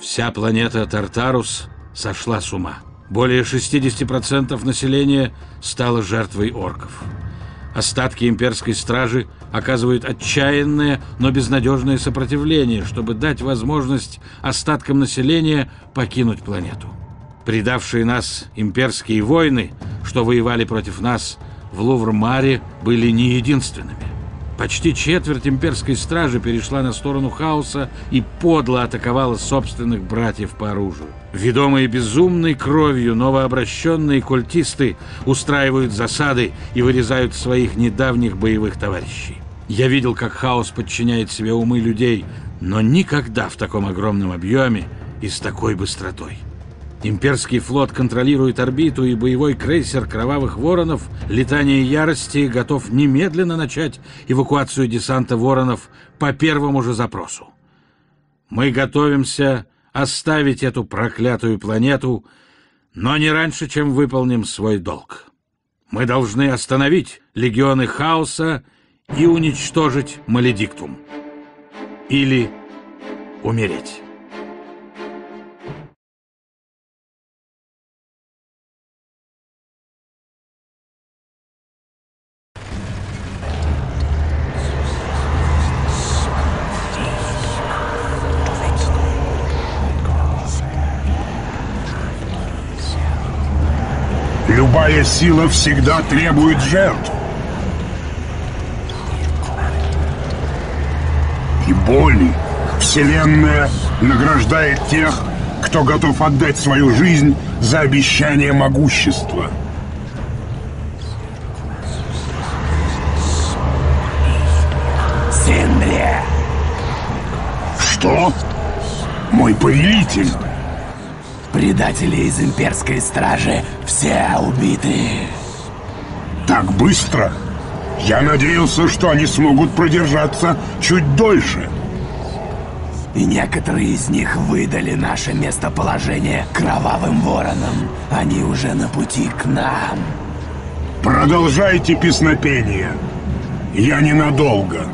Вся планета Тартарус сошла с ума. Более 60% населения стало жертвой орков. Остатки имперской стражи оказывают отчаянное, но безнадежное сопротивление, чтобы дать возможность остаткам населения покинуть планету. Предавшие нас имперские войны, что воевали против нас в Лавр-Маре, были не единственными. Почти четверть имперской стражи перешла на сторону хаоса и подло атаковала собственных братьев по оружию. Ведомые безумной кровью новообращенные культисты устраивают засады и вырезают своих недавних боевых товарищей. Я видел, как хаос подчиняет себе умы людей, но никогда в таком огромном объеме и с такой быстротой. Имперский флот контролирует орбиту, и боевой крейсер кровавых воронов «Литания ярости» готов немедленно начать эвакуацию десанта воронов по первому же запросу. Мы готовимся оставить эту проклятую планету, но не раньше, чем выполним свой долг. Мы должны остановить легионы хаоса и уничтожить Маледиктум. Или умереть. Любая сила всегда требует жертв. И боли Вселенная награждает тех, кто готов отдать свою жизнь за обещание могущества. Синдри! Что? Мой повелитель! Предатели из имперской стражи все убиты. Так быстро? Я надеялся, что они смогут продержаться чуть дольше. И некоторые из них выдали наше местоположение кровавым воронам. Они уже на пути к нам. Продолжайте песнопение. Я ненадолго.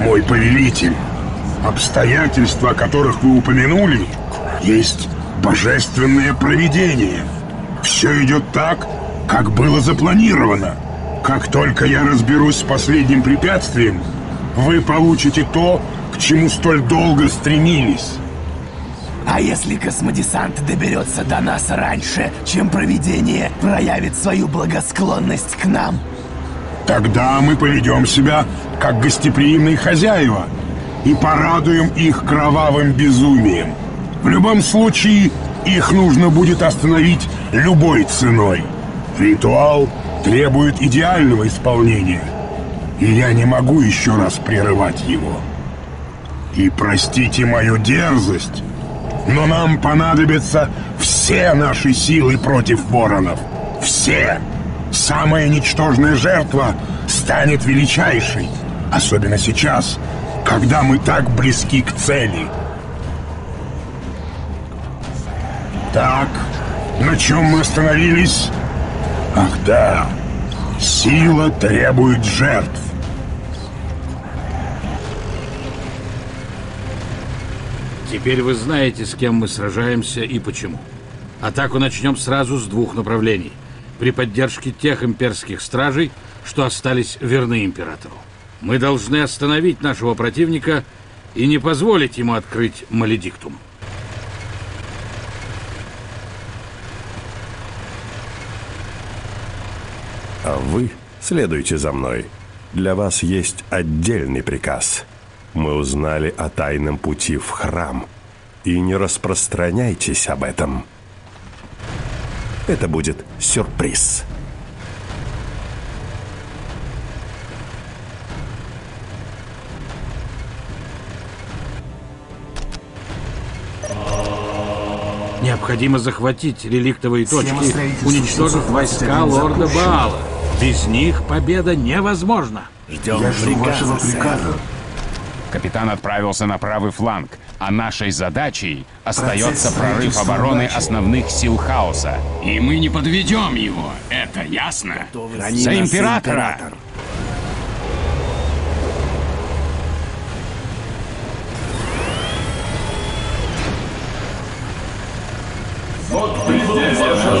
Мой повелитель, обстоятельства, о которых вы упомянули, есть божественное провидение. Все идет так, как было запланировано. Как только я разберусь с последним препятствием, вы получите то, к чему столь долго стремились. А если космодесант доберется до нас раньше, чем провидение проявит свою благосклонность к нам? Тогда мы поведем себя как гостеприимные хозяева и порадуем их кровавым безумием. В любом случае, их нужно будет остановить любой ценой. Ритуал требует идеального исполнения, и я не могу еще раз прерывать его. И простите мою дерзость, но нам понадобятся все наши силы против воронов. Все! Самая ничтожная жертва станет величайшей, особенно сейчас, когда мы так близки к цели. Так, на чем мы остановились? Ах да, сила требует жертв. Теперь вы знаете, с кем мы сражаемся и почему. Атаку начнем сразу с двух направлений. При поддержке тех имперских стражей, что остались верны императору. Мы должны остановить нашего противника и не позволить ему открыть Маледиктум. А вы следуйте за мной. Для вас есть отдельный приказ. Мы узнали о тайном пути в храм. И не распространяйтесь об этом. Это будет сюрприз. Необходимо захватить реликтовые точки, уничтожив войска лорда Баала. Без них победа невозможна. Ждем вашего приказа. Капитан отправился на правый фланг, а нашей задачей остается прорыв обороны основных сил хаоса. И мы не подведем его, это ясно? За императора!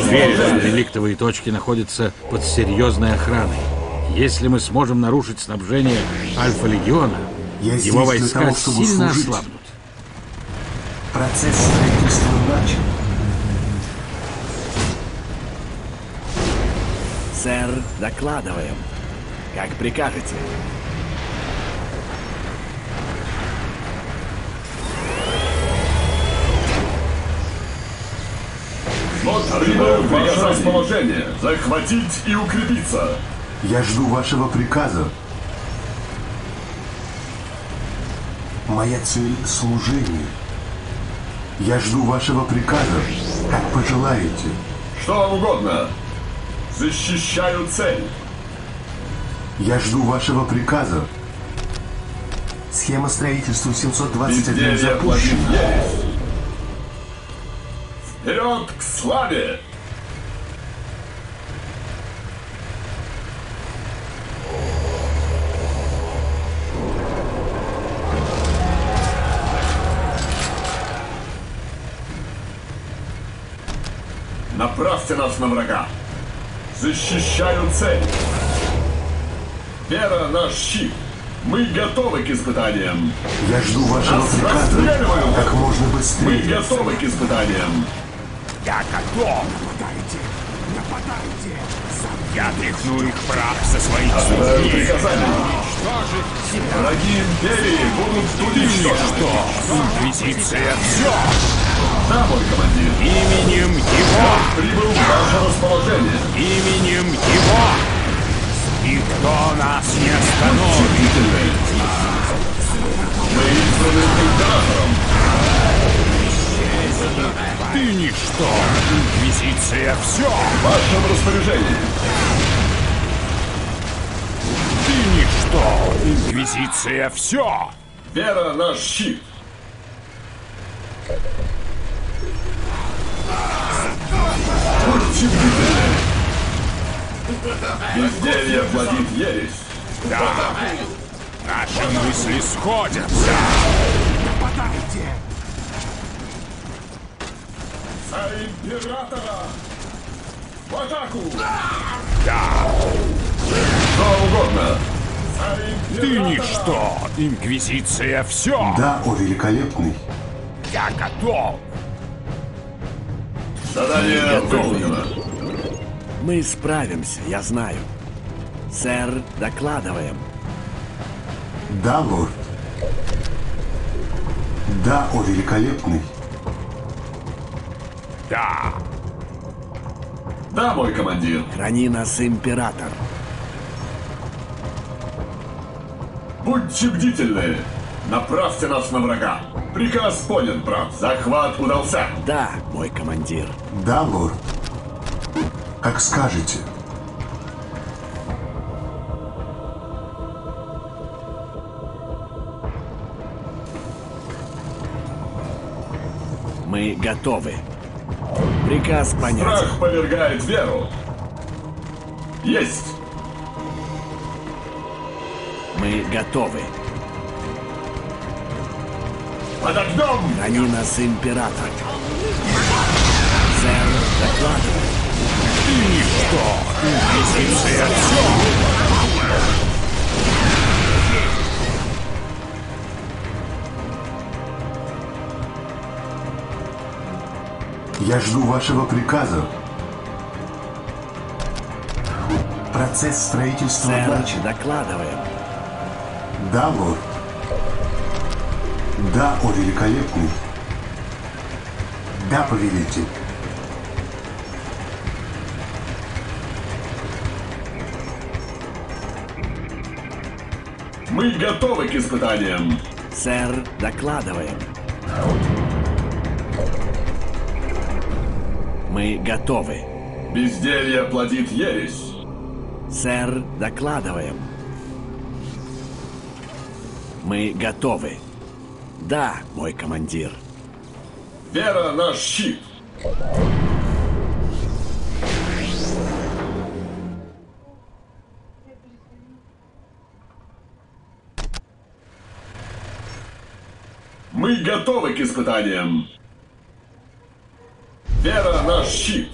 верю, что реликтовые точки находятся под серьезной охраной. Если мы сможем нарушить снабжение Альфа-Легиона, его войска сильно ослабнут. Процесс строительства начал. Сэр, докладываем. Как прикажете. Прибыл в мое расположение. Захватить и укрепиться. Я жду вашего приказа. Моя цель — служение. Я жду вашего приказа, как пожелаете. Что вам угодно. Защищаю цель. Я жду вашего приказа. Схема строительства 721 запущена. Вперед к славе! Направьте нас на врага! Защищаю цель! Вера наш щит! Мы готовы к испытаниям! Я жду вашего приказа как можно быстрее! Мы готовы к испытаниям! Я готов! Нападайте! Нападайте! Я тряхну их прах со своих судей! Враги Империи будут уничтожены! Инквизиция! Все! Да, мой командир! Именем его! Прибыл в ваше расположение! Именем его! Никто нас не остановит! Мы избраны императором! Ты ничто! Инквизиция все! В вашем распоряжении! Ты ничто! Инквизиция все! Вера наш щит! Безделье плодит ересь! Да! Наши мысли сходятся! Нападайте! За императора! В атаку! Да! Что угодно! Ты ничто! Инквизиция все! Да, о великолепный! Я готов! Задание выполнено! Мы справимся, я знаю. Сэр, докладываем. Да, лорд. Да, о великолепный. Да. Да, мой командир. Храни нас, император. Будьте бдительны. Направьте нас на врага. Приказ понят, брат. Захват удался. Да, мой командир. Да, лорд. Как скажете. Мы готовы. Приказ понять. Страх повергает веру. Есть. Мы готовы. Под огнем! Храни нас, император. Сэр, докладывай. Ты ничто! Инквизиция все! Я жду вашего приказа. Процесс строительства начат. Докладываем. Да, лорд. Да, о великолепный. Да, повелитель. Мы готовы к испытаниям. Сэр, докладываем. Мы готовы. Безделье плодит ересь. Сэр, докладываем. Мы готовы. Да, мой командир. Вера наш щит. Мы готовы к испытаниям. Вера наш щит.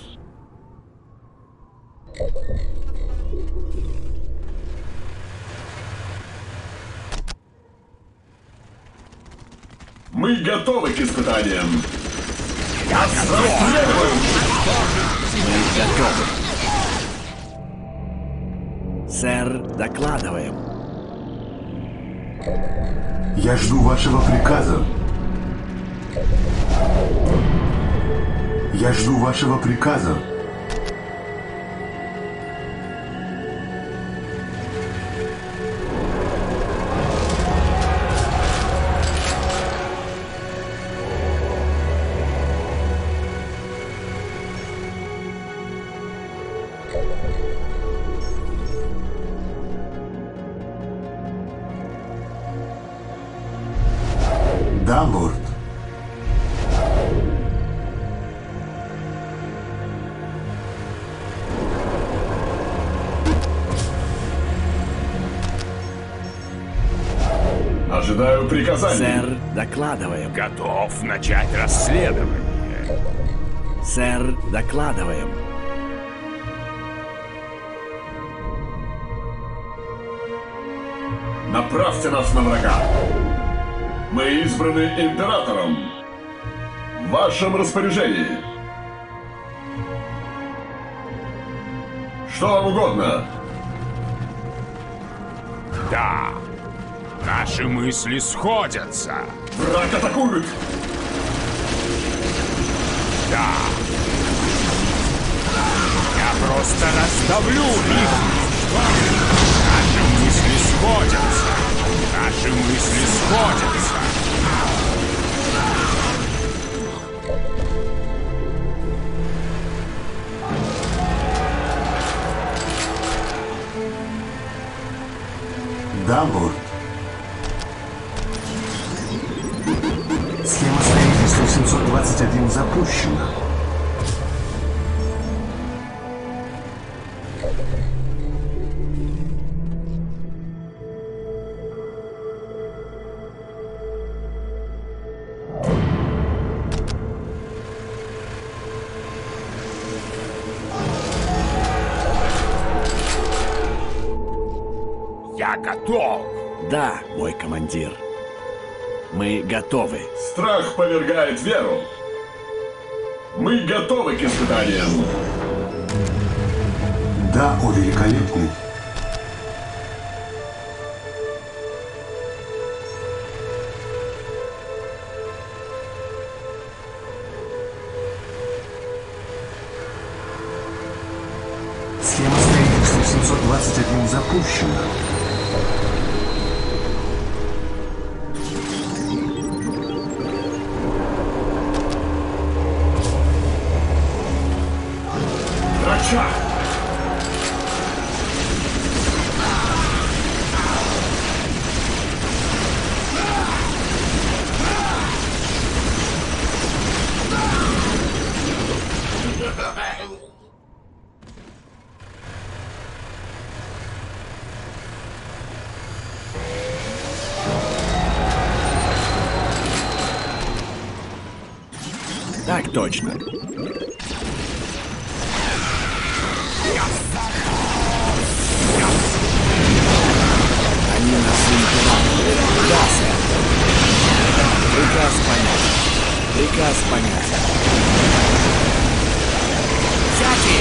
Мы готовы к испытаниям. Мы готовы. Сэр, докладываем. Я жду вашего приказа. Я жду вашего приказа. Да, лорд. Ожидаю приказаний. Сэр, докладываем. Готов начать расследование. Сэр, докладываем. Направьте нас на врага. Мы избраны императором. В вашем распоряжении. Что вам угодно? Да. Наши мысли сходятся. Враг атакует. Да. Я просто расставлю их. Наши мысли сходятся. Наши мысли сходятся. Да, лорд. Схема строительства 721 запущена. Да, мой командир. Мы готовы. Страх повергает веру. Мы готовы к испытаниям. Да, о великолепный. Схема строительства 721 запущена. Так точно. Приказ понятен. Сядьте!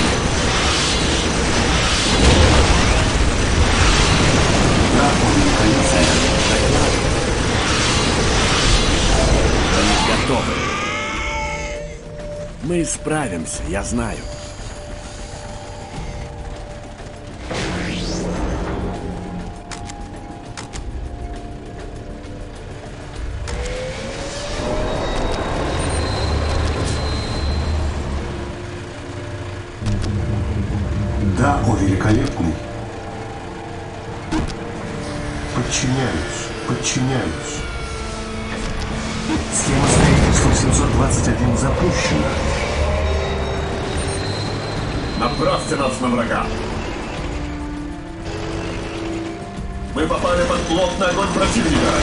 Да, мы готовы. Мы справимся, я знаю. Подчиняюсь. Схема строительства 721 запущена. Направьте нас на врага. Мы попали под плотный огонь противника.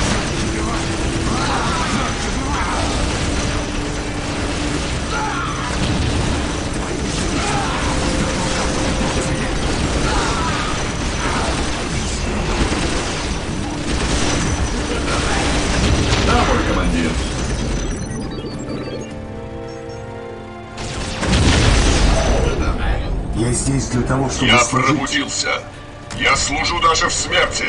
Командир. для того, чтобы я служить. Пробудился. Я служу даже в смерти.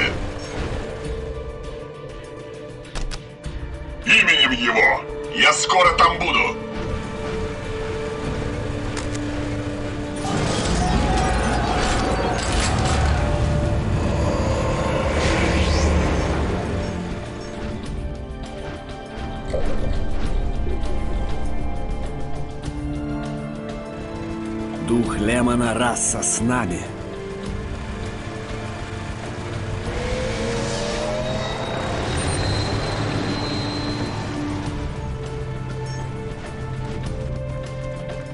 Именем его. Я скоро там буду. Дух Лемона Расса с нами.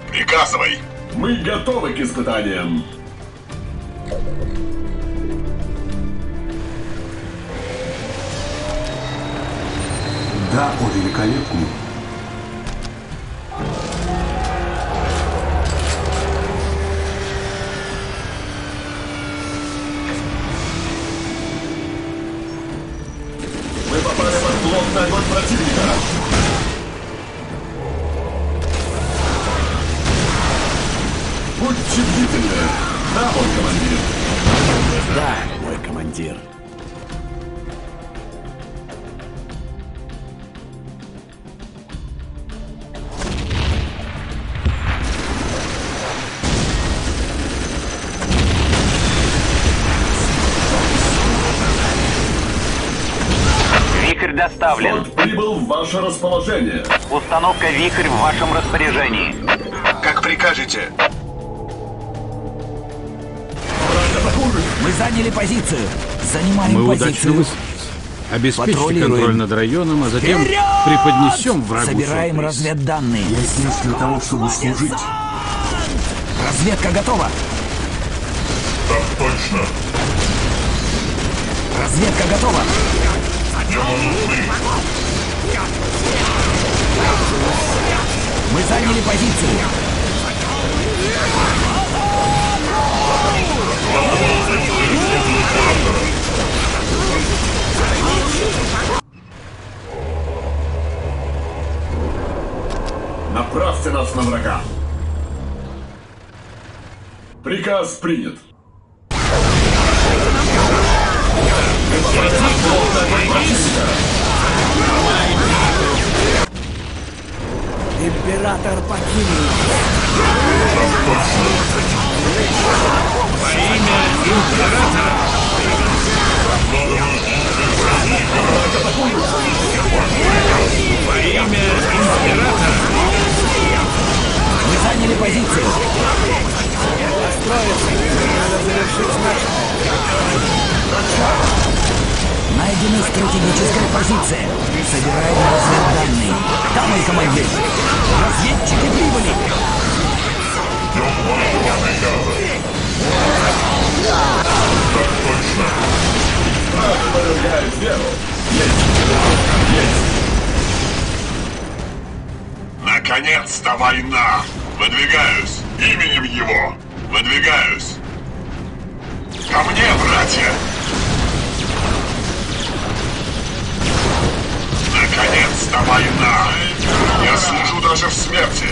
Приказывай. Мы готовы к испытаниям. Да, о великолепный. Флот прибыл в ваше расположение. Установка «Вихрь» в вашем распоряжении. Как прикажете. Мы заняли позицию. Занимаем позицию. Обеспечьте контроль над районом, а затем вперед! Преподнесем врагу. Собираем сюрприз. Разведданные. Я здесь для того, чтобы служить. Разведка готова. Так точно. Разведка готова. Мы заняли позицию. Направьте нас на врага. Приказ принят. Император покинул. Во имя императора. Во имя императора. Мы заняли позицию. Построиться. Надо завершить наш. Найдена стратегическая позиция. Собираем разведданные. Там и командир. Разведчики прибыли. Так точно. Отправляем веру. Есть. Наконец-то война. Выдвигаюсь. Именем его. Выдвигаюсь. Ко мне, братья. Наконец-то война! Я служу даже в смерти!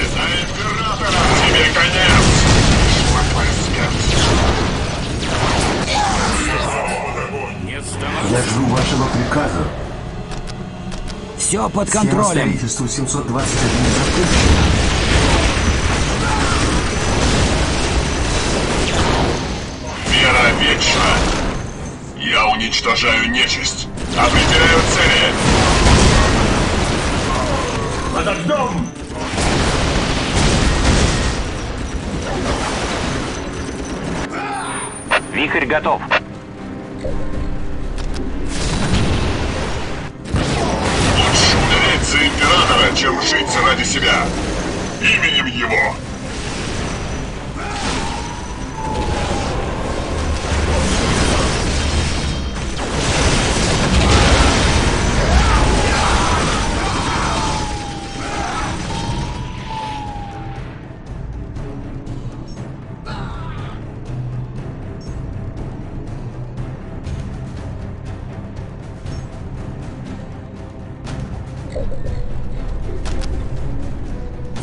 Тебе конец! Шмаклая смерть! Я жду вашего приказа! Все под контролем! Строительство 721 закончено! Вера вечна! Я уничтожаю нечисть! Определяю цели! Под огнем! Вихрь готов. Лучше умереть за императора, чем жить ради себя. Именем его.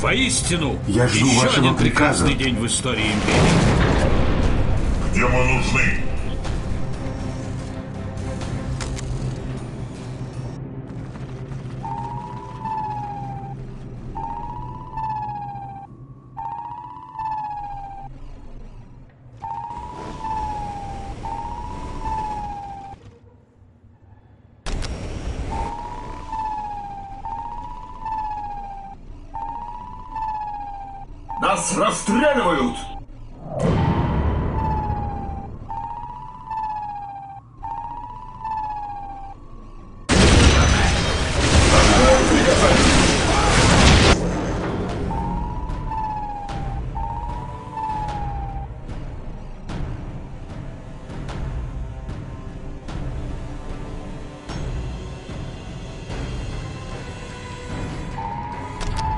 Воистину, я жду еще вашего один прекрасный приказа. День в истории империи. где мы нужны. Нас расстреливают!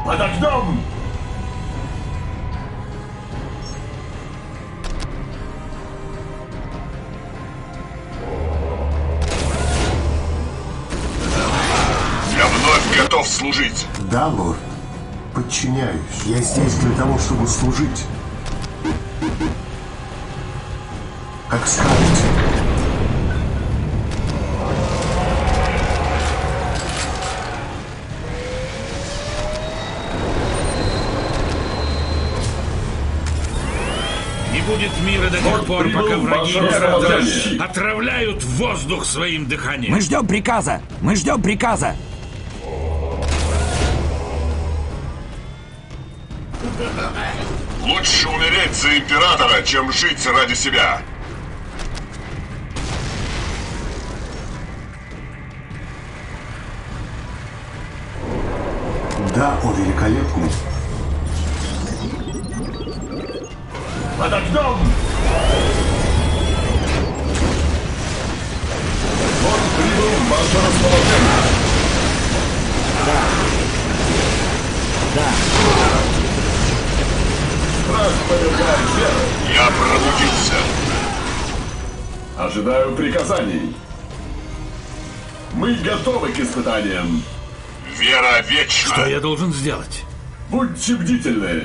Под окном! Служить. Да, лорд. Подчиняюсь. Я здесь для того, чтобы служить. Как скажете. Не будет мира до тех пор, пока враги отравляют воздух своим дыханием. Мы ждем приказа. Мы ждем приказа. Лучше умереть за императора, чем жить ради себя. Да, о великолепный. Под окном! Он прибыл в ваше расположение. Да. Да. Я пробудился. Ожидаю приказаний. Мы готовы к испытаниям. Вера вечна. Что я должен сделать? Будьте бдительны.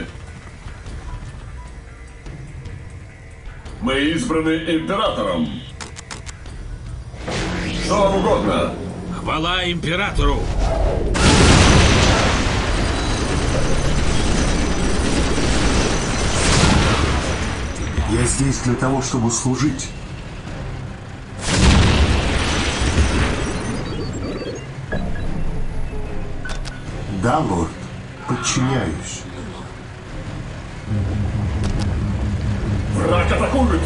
Мы избраны императором. Что вам угодно. Хвала императору. Я здесь для того, чтобы служить. Да, лорд, подчиняюсь. Враг атакует!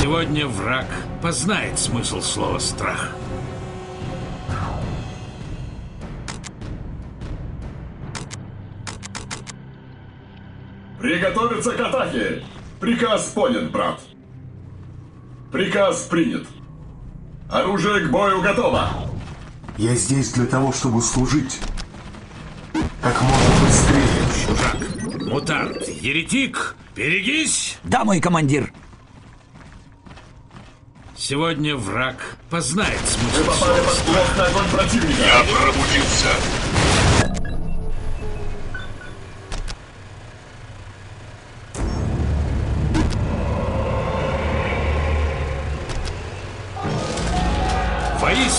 Сегодня враг познает смысл слова «страх». Приготовиться к атаке! Приказ понят, брат. Приказ принят. Оружие к бою готово. Я здесь для того, чтобы служить. Как можно быстрее. Чужак, мутант, еретик, берегись! Да, мой командир. Сегодня враг познает смысл. Вы попали под плотный огонь противника. Я пробудился.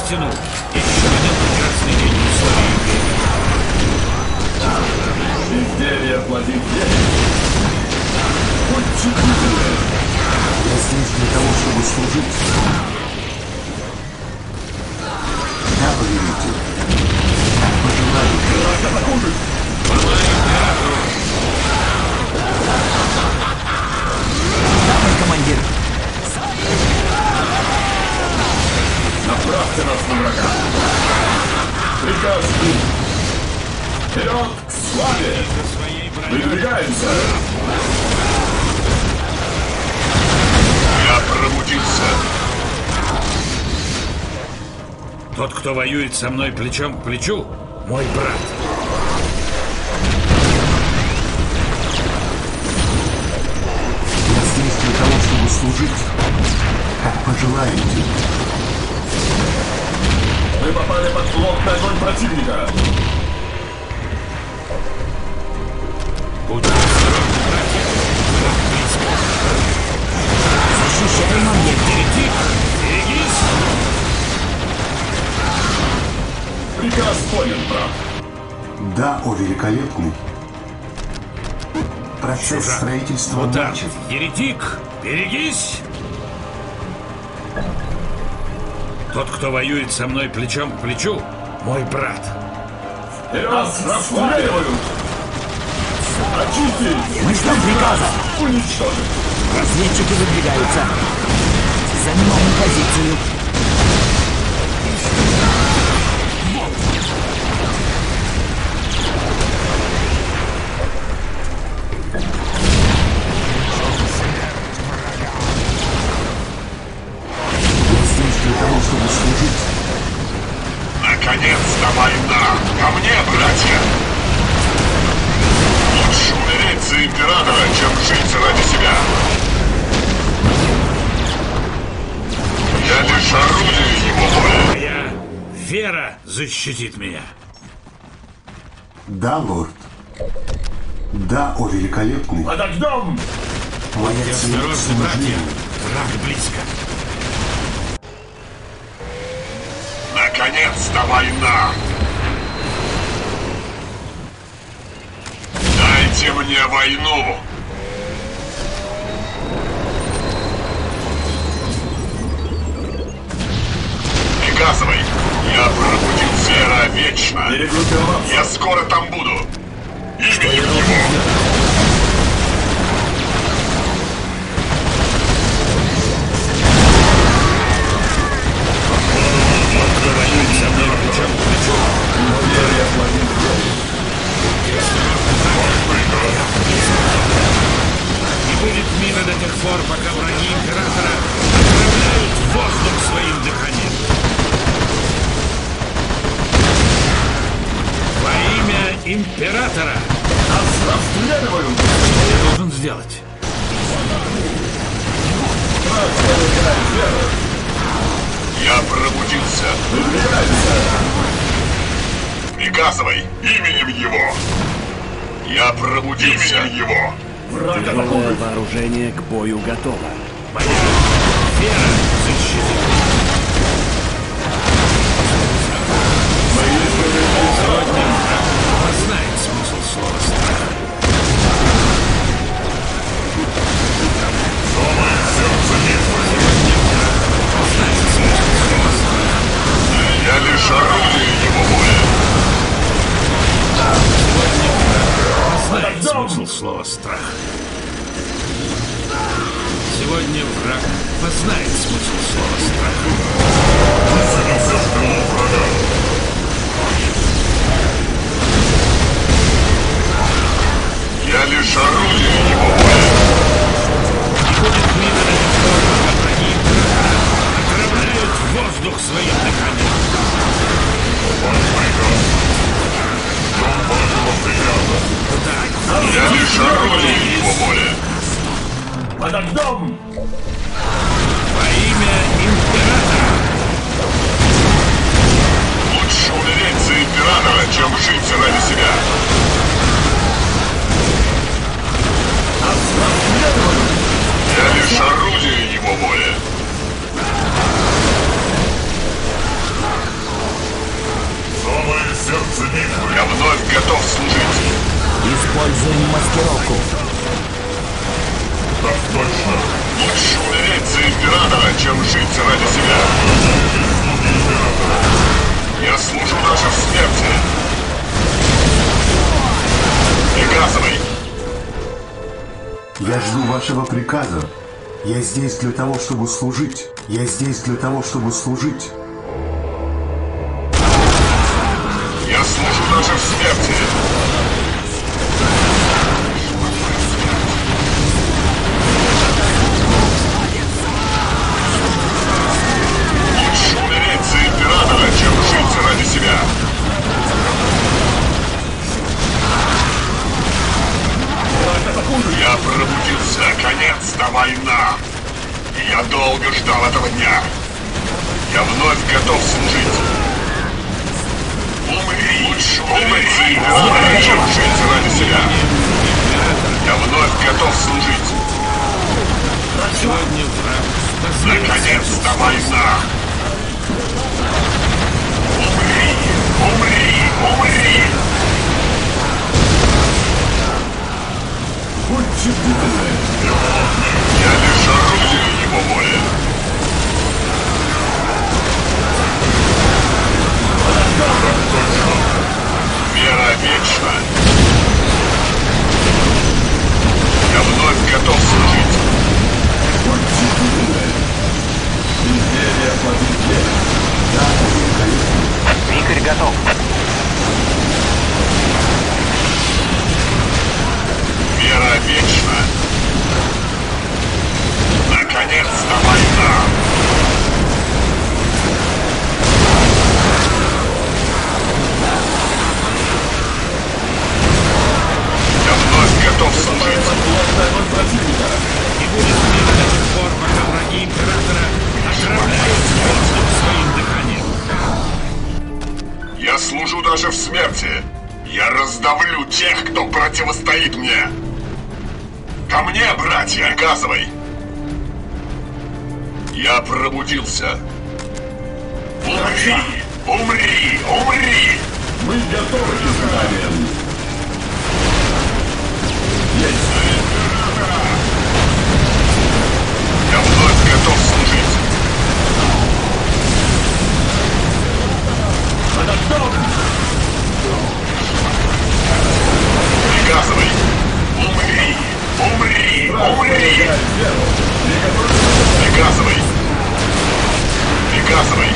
Еще один прекрасный день в истории. Безделье плодит денег. Будь чудительны. Я здесь для того, чтобы служить. Да, вы видите. Как пожелаю. Пирата покушать. Палай пирату. Давай, командир. Направьте нас на врага! Приказ принят! Вперед к славе! Выдвигаемся! Я пробудился! Тот, кто воюет со мной плечом к плечу, мой брат. Я здесь для того, чтобы служить, как пожелаете. Мы попали под плотный огонь противника. Да, о великолепный. Процесс строительства начат. Еретик, берегись! Тот, кто воюет со мной плечом к плечу, мой брат. Раз расстреливают! Очистить! Мы ждем приказа! Уничтожить! Разведчики выдвигаются. Занимаем позицию. Наконец-то война! Ко мне, братья! Лучше умереть за императора, чем жить ради себя! Я лишь орудие его воли! Моя вера защитит меня! Да, лорд. Да, о великолепный! Под огнем! Моя цель, братья! Враг близко! Наконец-то война! Дайте мне войну! Приказывай! Я пробудил Сера вечно! Я скоро там буду! Именем его! Не будет мира до тех пор, пока враги императора отравляют воздух своим дыханием. Во имя императора нас расстреливают. Что я должен сделать? Я пробудился. Приказывай именем его. Я пробудился. Именем его. Тяжелое вооружение к бою готово. Моя вера защитит. Сегодня познает смысл слова страх. Я лишь орудие его воли. Познает смысл слова страх. Сегодня враг познает смысл слова страх. Вызови каждому врага. Я лишь орудие его воли. И будет мина на территории, пока враги отравляют воздух своим дыханием. Он приказ. Дом вашего приказа. Да. Я лишь орудие его воли. Под огнем! Во имя императора! Лучше умереть за императора, чем жить ради себя! Я лишь орудие его воли! Самое сердце битвы! Я вновь готов служить! Используем маскировку! Так точно. Лучше умереть за императора, чем жить ради себя. Я служу даже в смерти. Приказывай. Я жду вашего приказа. Я здесь для того, чтобы служить. Я здесь для того, чтобы служить. Я служу даже в смерти. Я пробудился, наконец-то война! И я долго ждал этого дня. Я вновь готов служить. Умри! Лучше умри! Умри! Умри! Умри! Умри! Умри! Умри! Я вновь готов служить. Сегодня враг. Наконец-то война. Умри, умри, умри. Будьте бедны. Я лишь орудие его воли. Вера вечна. Я вновь готов служить. Изделие под изделие. Вихрь готов. Вера вечна. Наконец-то война. Готов служить. И будет мир до тех пор, пока враги Императора отравляют воздух своим дыханием. Я служу даже в смерти. Я раздавлю тех, кто противостоит мне. Ко мне, братья, оказывай. Я пробудился. Умри, умри, умри. Мы готовы к изгнанию. Есть. Я вновь готов служить. Приказывай. Умри, умри, умри. Приказывай. Приказывай.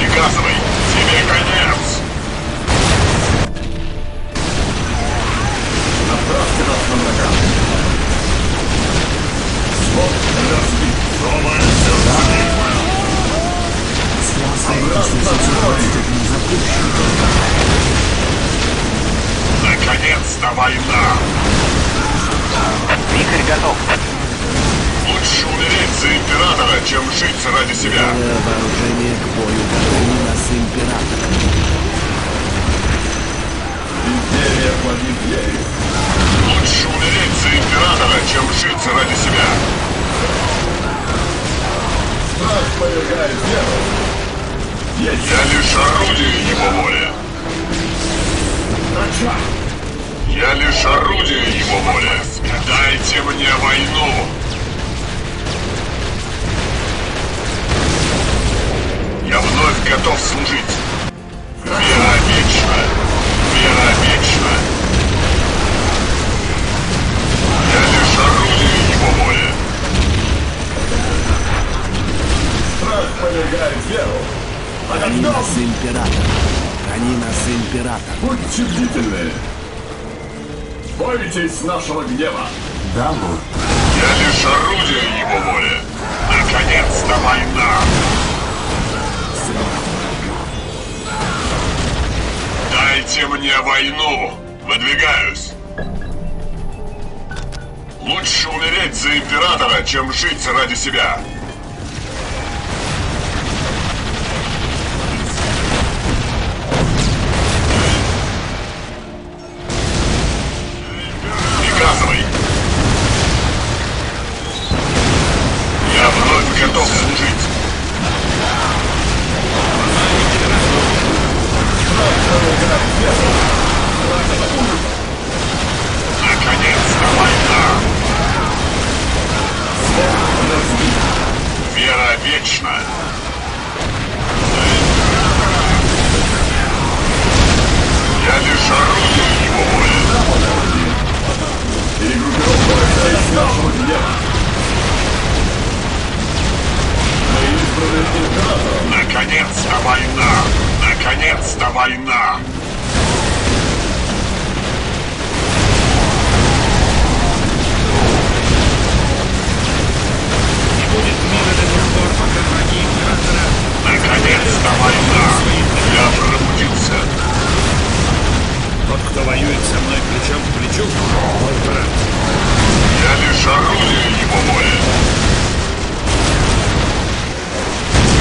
Приказывай. Тебе конец. Отправьте нас на врага. Слот разбит. Новое сердце. Обратно в бой. Наконец-то война. Вихрь готов. Лучше умереть за Императора, чем жить ради себя. Вооружение к бою готовы нас Императора. Империя под империей. Лучше умереть за Императора, чем жить ради себя. Страх повергает веру. Я лишь орудие его воли. Я лишь орудие его воли. Дайте мне войну. Я вновь готов служить. Вера вечна. Вера вечна. Я лишь орудие его воли. Страх повергает веру. Они нас Император. Они нас Император. Будьте бдительны. Бойтесь нашего гнева. Да, Лорд. Я лишь орудие его воли. Наконец-то война. Дайте мне войну! Выдвигаюсь! Лучше умереть за Императора, чем жить ради себя! Приказывай! Я вновь готов служить! Наконец-то война! Вера вечна! Я лишь орудие его воли! Перегруппировка из нашего дела! Наконец-то война! Наконец-то война! Наконец-то война! Я пробудился! Тот, кто воюет со мной плечом к плечу, мой брат. Я лишь орудие его воли.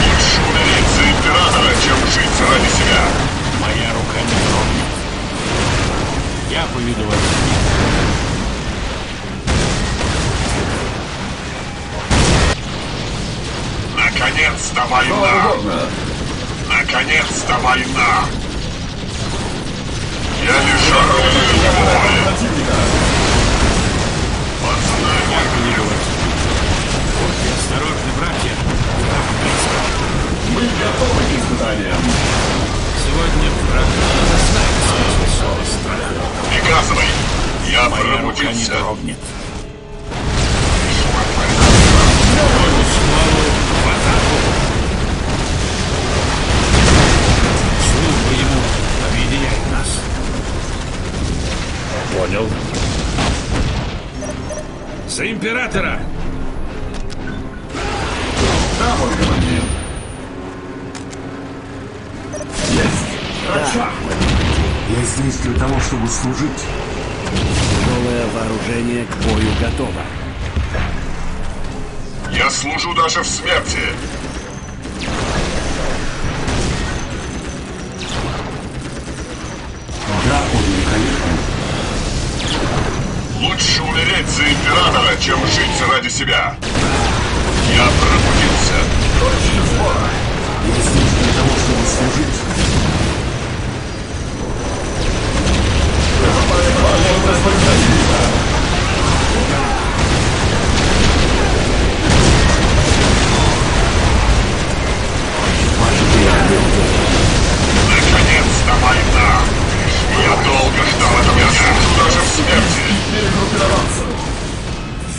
Лучше умереть за Императора, чем жить ради себя. Моя рука не тронет. Я поведу вас. Наконец-то война! Наконец-то война! Я лишь оружие противника! Будьте осторожны, братья! Мы готовы к испытаниям! Сегодня враг не знает своего страха. Я пробудился! Служба ему объединяет нас. Понял. За императора! Да, мой командир. Есть! Да. Я здесь для того, чтобы служить. Тяжелое вооружение к бою готово. Я служу даже в смерти. Да, он великолепен. Лучше умереть за императора, чем жить ради себя. Я пробудился. Точно сбора. Я здесь для того, чтобы служить. Наконец-то война! Я долго ждал этого, я служу даже в смерти!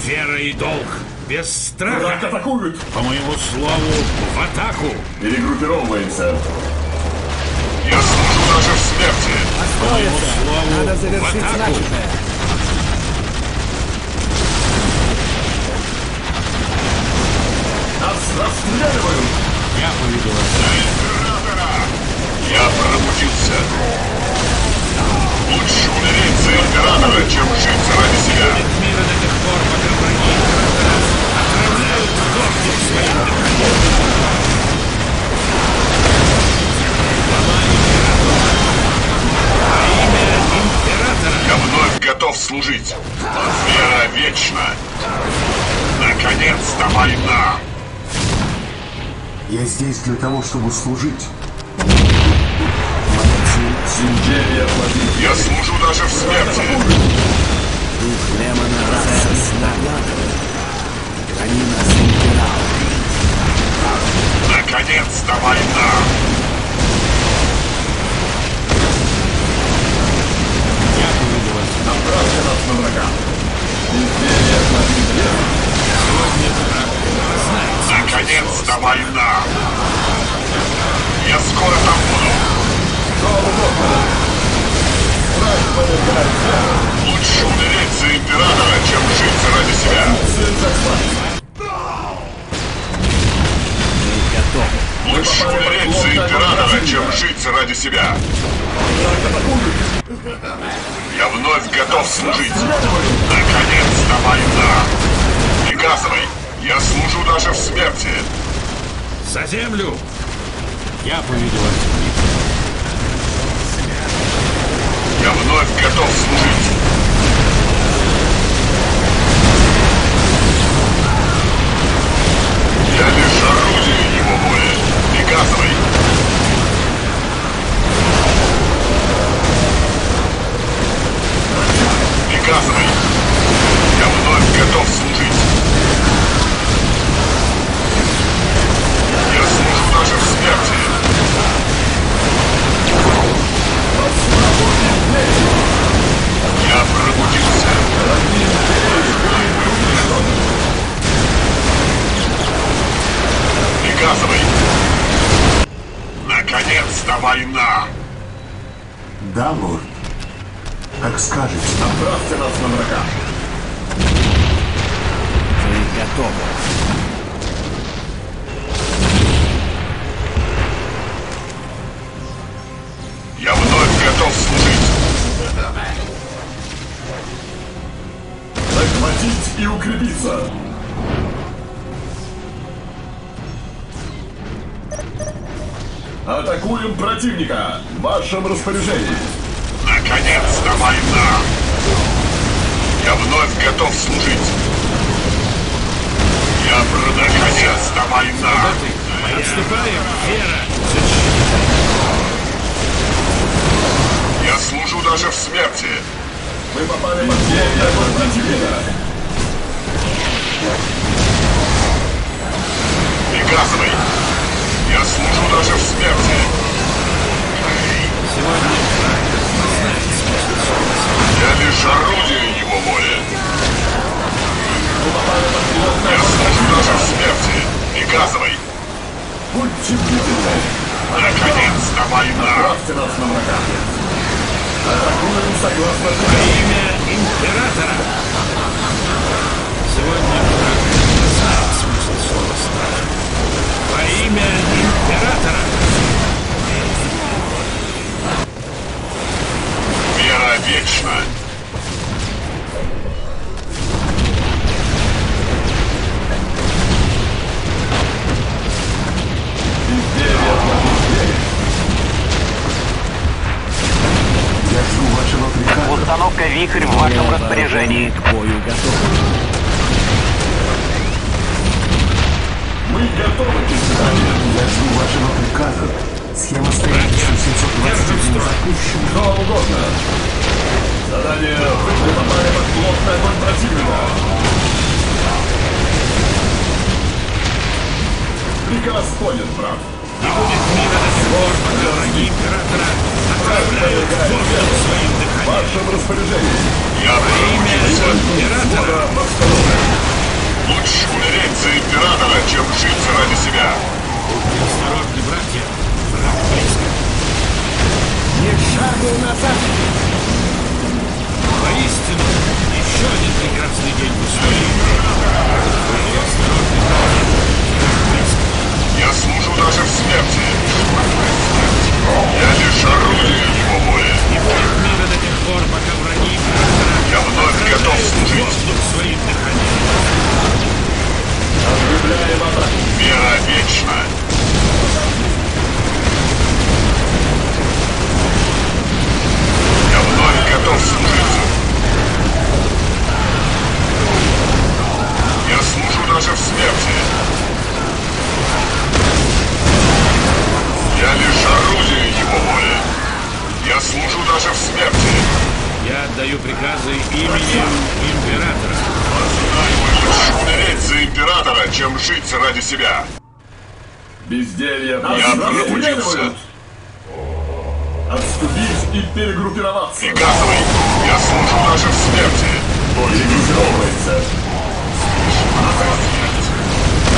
Вера и долг! Без страха! Враг атакует! По моему слову, в атаку! Перегруппировываемся! Я служу даже в смерти! По моему слову, надо завершить начатое! Нас расстреливают! Я поведу вас! Я пробудился. Лучше умереть за императора, чем жить ради себя. Мира до тех пор, пока враги отравляют дождь своим дыханием. Я вновь готов служить. Вера вечна. Наконец-то война. Я здесь для того, чтобы служить. Я служу даже в смерти. Дух Лемона Расса с нами. Они нас убирают. Наконец-то война. Я увидел вас. Направьте нас на врага. Империя победила. Сегодня враг. Наконец-то война. Я скоро там буду. Лучше умереть за императора, чем жить ради себя. Лучше умереть за императора, чем жить ради себя. Я вновь готов служить. Наконец-то война. Приказывай, я служу даже в смерти. За землю. Я поведу вас. Я вновь готов служить. Я лишь орудие его воли. Приказывай. Приказывай. Я вновь готов служить. Я служу даже в смерти. Я пробудился. Приказывай. Наконец-то война. Да, лорд. Как скажете. Направьте нас на врага. Вы готовы. Я вновь готов служить. Захватить и укрепиться. Атакуем противника. В вашем распоряжении. Наконец-то война. Я вновь готов служить. Я наконец-то война. Приступаем, Вера! Я служу даже в смерти! Мы попали в империю противника! Приказывай! Я служу даже в смерти! Я лишь орудие его воли! Я служу даже в смерти! Приказывай! Наконец-то война! Атакуем согласно имя Императора! Сегодня враг не знает смысл слова «страх». Во имя Императора! Вера вечна! Империя победит! Держу вашего приказа. Установка «Вихрь» в вашем распоряжении. К бою готовы. Мы готовы к испытанию. Я жду вашего приказа. Схема строительства 721 запущена. Что вам угодно. Задание «Вы попали под плотный огонь противника». Приказ понят, брат. И будет мира до сворта, дороги Императора. Отправляю в своим дыханием. В вашем распоряжении. Я приучился Императора. Лучше умереть за Императора, чем жить ради себя. Осторожны, братья. Враг близко. Ни шагу назад. Воистину, еще один прекрасный день в истории. Осторожны, братья. Враг близко. Я служу даже в смерти. Я лишь орудие его воли. И будет мира до тех пор, пока враги Императора. Я вновь готов служить. Воздух своим дыханием. Вера вечна. Я вновь готов служиться. Я служу даже в смерти. Я лишь орудие его воли. Я служу даже в смерти. Я отдаю приказы именем Императора. Лучше умереть за Императора, чем жить ради себя. Безделье. Я пробудился. Отступить и перегруппироваться. Приказывай. Я служу даже в смерти. Перегруппировывается.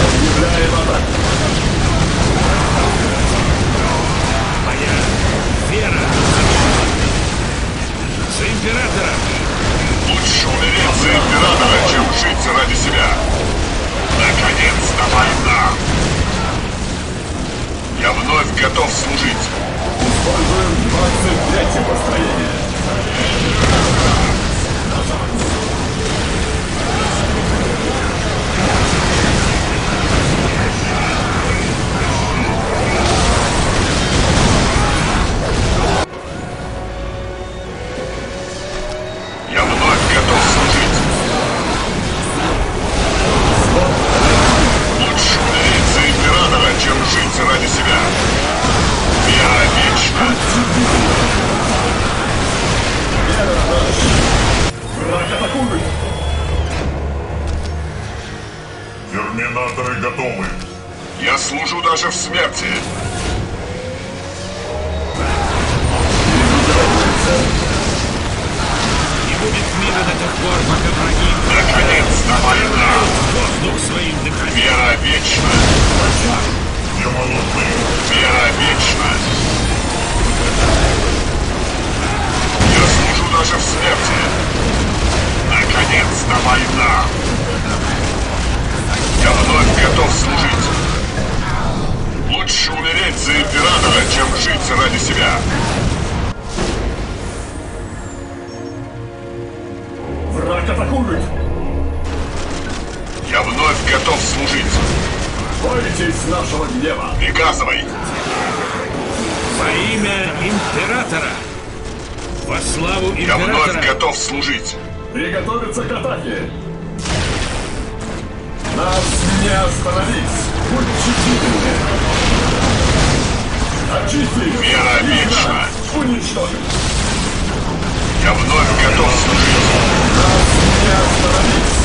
Объявляем атаку. Моя вера. За Императора. Лучше умереть за Императора, чем жить ради себя. Наконец-то война! Я вновь готов служить. Используем 23-е построение. Служить. Приготовиться к атаке. Нас не остановить! Уничтожить! Очистить! Мира вечно! Уничтожить! Я вновь готов служить! Нас не остановить!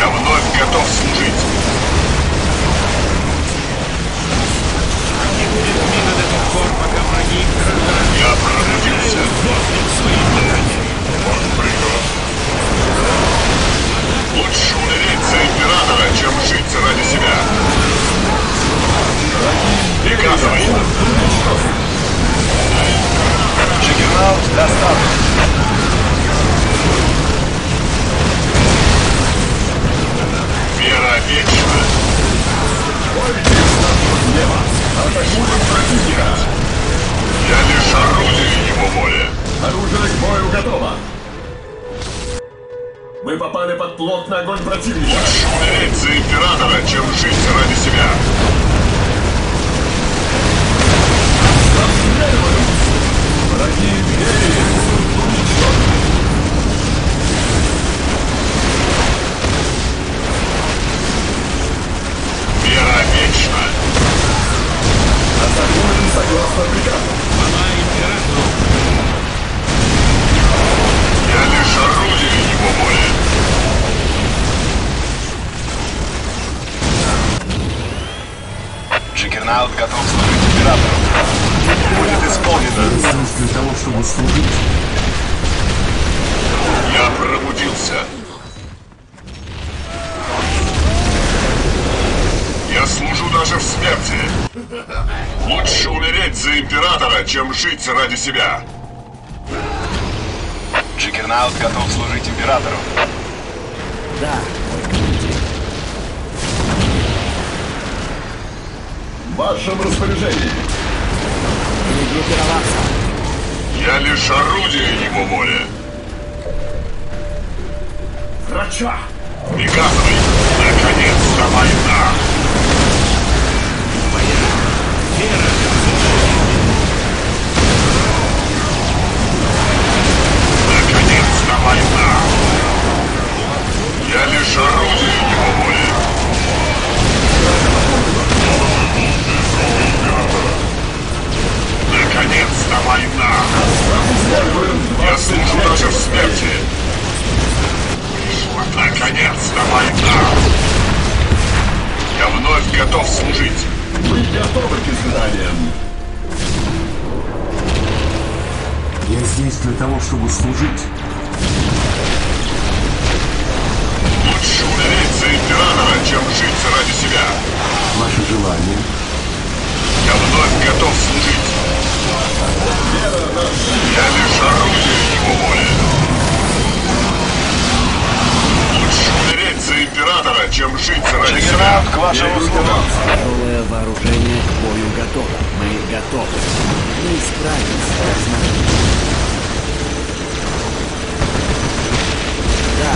Я вновь готов служить! Пока враги... Я пробудился! Он придет! Лучше умереть за императора, чем жить ради себя! Приказывай! Генерал доставлен! Вера вечна! Атакуем противника! Я лишь орудие его воли! Оружие к бою готово! Мы попали под плотный огонь противника! Лучше умереть за императора, чем жить ради себя! Обстреливаем! Враги империи будут уничтожены! Вера вечна! Атакуем согласно приказу. Она император. Я лишь орудие его воли. Джиггернаут готов служить императору. Будет исполнено. Для того, чтобы служить. Я пробудился. Я служу даже в смерти. Лучше умереть за императора, чем жить ради себя. Джиггернаут готов служить императору. Да. В вашем распоряжении. Я лишь орудие его воли. Врача. Приказывай. Наконец-то война. Наконец-то война! Я лишь орудие его воли. Наконец-то война! Я служу даже в смерти. Наконец-то война! Я вновь готов служить. Мы готовы к изгнаниям. Я здесь для того, чтобы служить. Лучше умереть за императора, чем жить ради себя. Ваше желание. Я вновь готов служить. Я лишь орудие его воли. Лучше умереть за императора, чем жить ради себя. К вашему новое вооружение к бою готово. Мы готовы. Мы справимся с нашим. Да.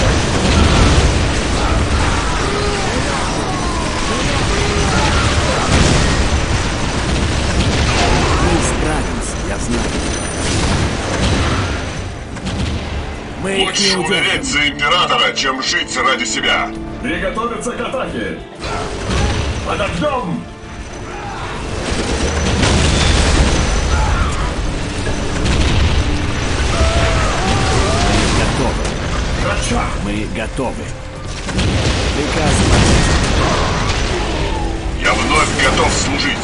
Мы справимся, я знаю. Мы лучше умереть за императора, чем жить ради себя. Приготовиться к атаке. Подождем! Врача! Мы готовы. Приказывай. Я вновь готов служить.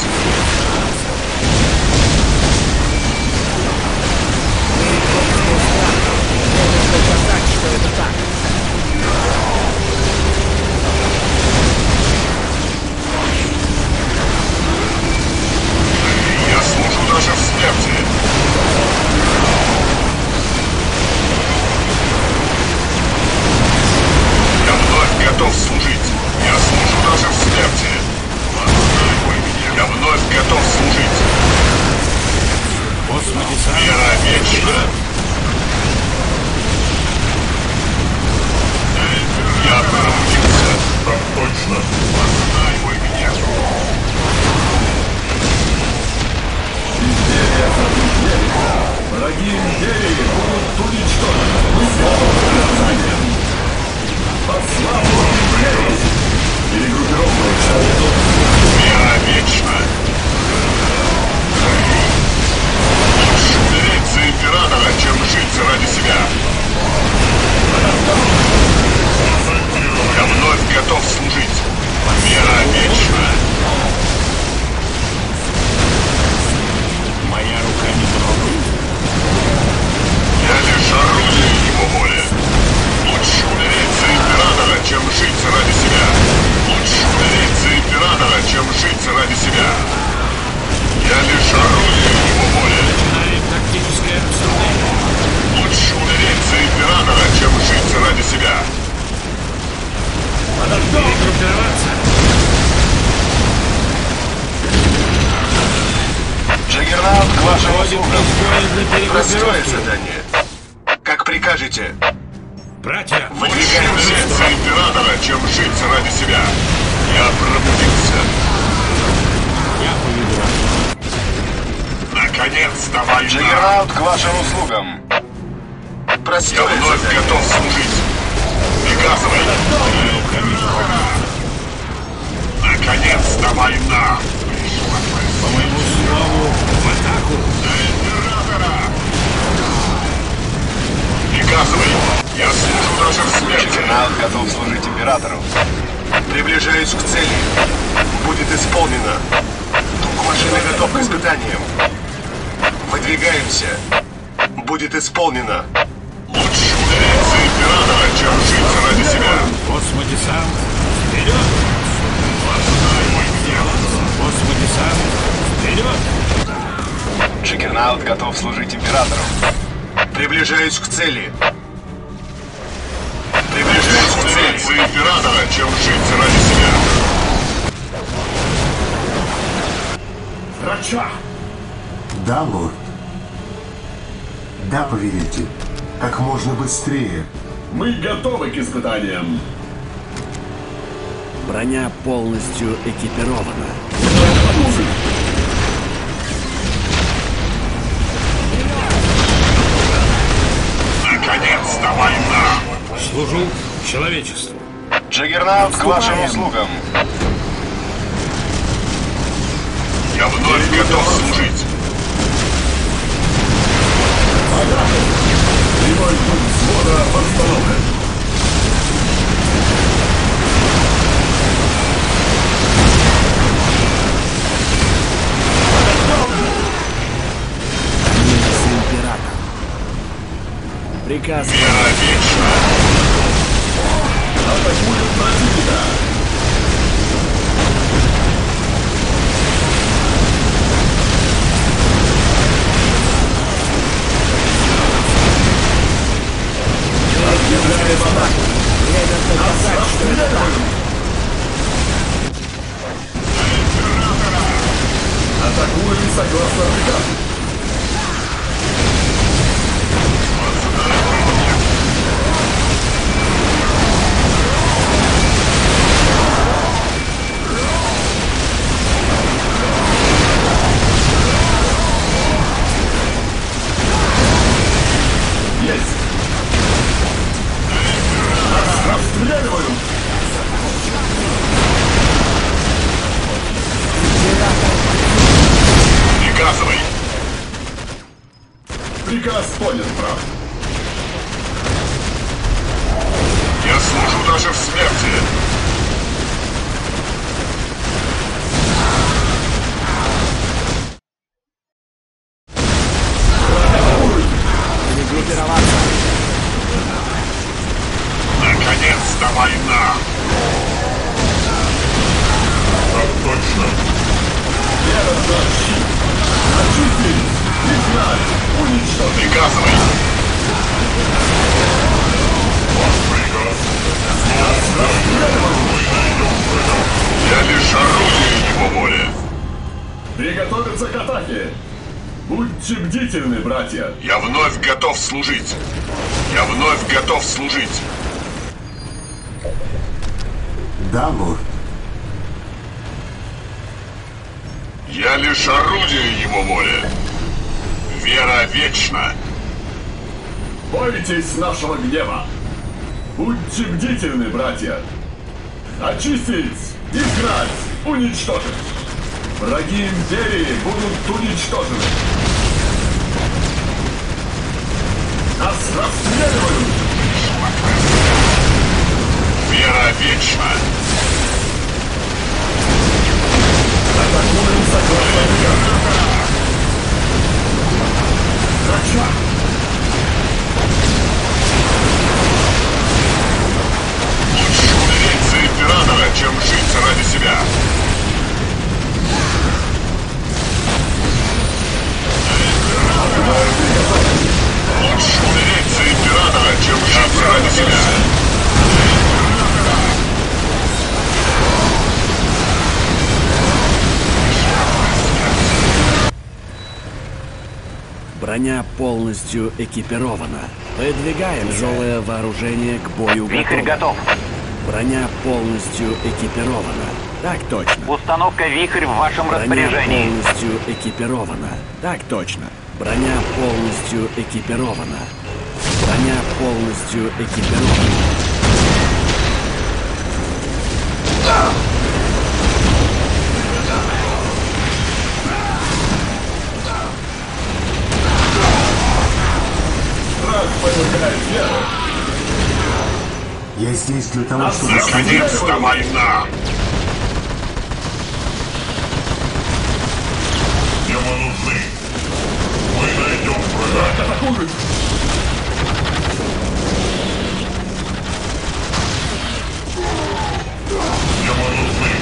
Показать, что это так. Я служу даже в смерти. Я вновь готов служить. Я служу даже в Простое задание. Как прикажете. Братья, вы лучше императора, чем жить ради себя. Я пробудился. Я поведу. Наконец-то война. Дженерал к вашим услугам. Простое задание. Я вновь готов служить. Приказывай. Наконец-то война. По моему слову, в атаку! На императора! Приказывай! Я служу даже в смерти! Кардинал готов служить императору. Приближаюсь к цели. Будет исполнено. Дух машины готов к испытаниям. Выдвигаемся. Будет исполнено. Лучше умереть императора, чем жить ради себя. Господи сам, вперед! Господи сам! Вперед! Джиггернаут готов служить императору. Приближаюсь к цели. Приближаюсь к цели. За императора, чем жить ради себя. Врача! Да, лорд. Да, повелитель. Как можно быстрее. Мы готовы к испытаниям. Броня полностью экипирована. Наконец-то война! Служу человечеству. Джаггернаут к вашим услугам. Я вновь готов служить. Прямой путь взвода восстановлен. Приказ. Вера вечна. Атакуем противника. Отбежали в атаку. Время доказать, что это так. Атакуем согласно приказу. Приказ понят, прав. Я служу даже в смерти. Перегруппироваться. Наконец-то война. Так точно. Вера за щит. Очистить. Изгнать. Приказывай! Ваш приказ! Я лишь орудие его воли! Приготовиться к атаке! Будьте бдительны, братья! Я вновь готов служить! Я вновь готов служить! Да, лорд. Я лишь орудие его воли! Вера вечна. Бойтесь нашего гнева. Будьте бдительны, братья. Очистить, изгнать, уничтожить. Враги империи будут уничтожены. Нас расстреливают. Вера вечна. Атакуем согласно приказу. Врача! Лучше умереть за императора, чем жить ради себя. Лучше умереть за императора, чем жить ради себя. броня полностью экипирована. Выдвигаем тяжелое вооружение к бою. Вихрь готов. Броня полностью экипирована. Так точно. Установка «Вихрь» в вашем распоряжении. Броня полностью экипирована. Так точно. Броня полностью экипирована. Броня полностью экипирована. Я здесь для того, чтобы... Наконец-то война! Ему нужны. Мы найдем врага. Ему нужны.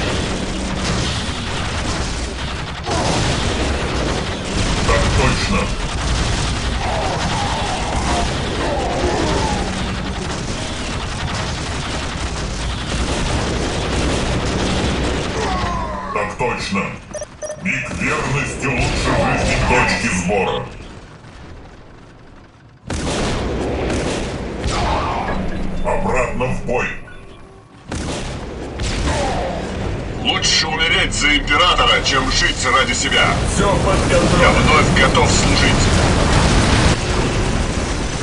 Так точно. Точно. Миг верности лучше жизни точки сбора. Обратно в бой. Лучше умереть за императора, чем жить ради себя. Все под контролем. Я вновь готов служить.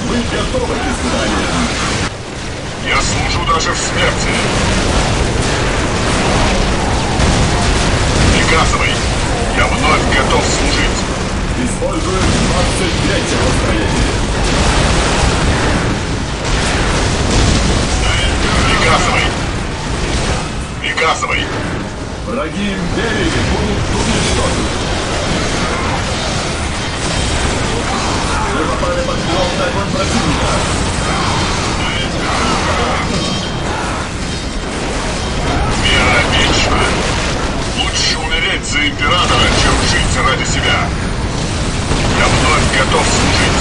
Вы готовы к изгнанию? Я служу даже в смерти. Газовый. Я вновь готов служить. Используем 23-го строения. Приказывай. Приказывай. Враги империи будут уничтожены. Мы попали под главный огонь противника. Мировечно. Лучше умереть за императора, чем жить ради себя. Я вновь готов служить.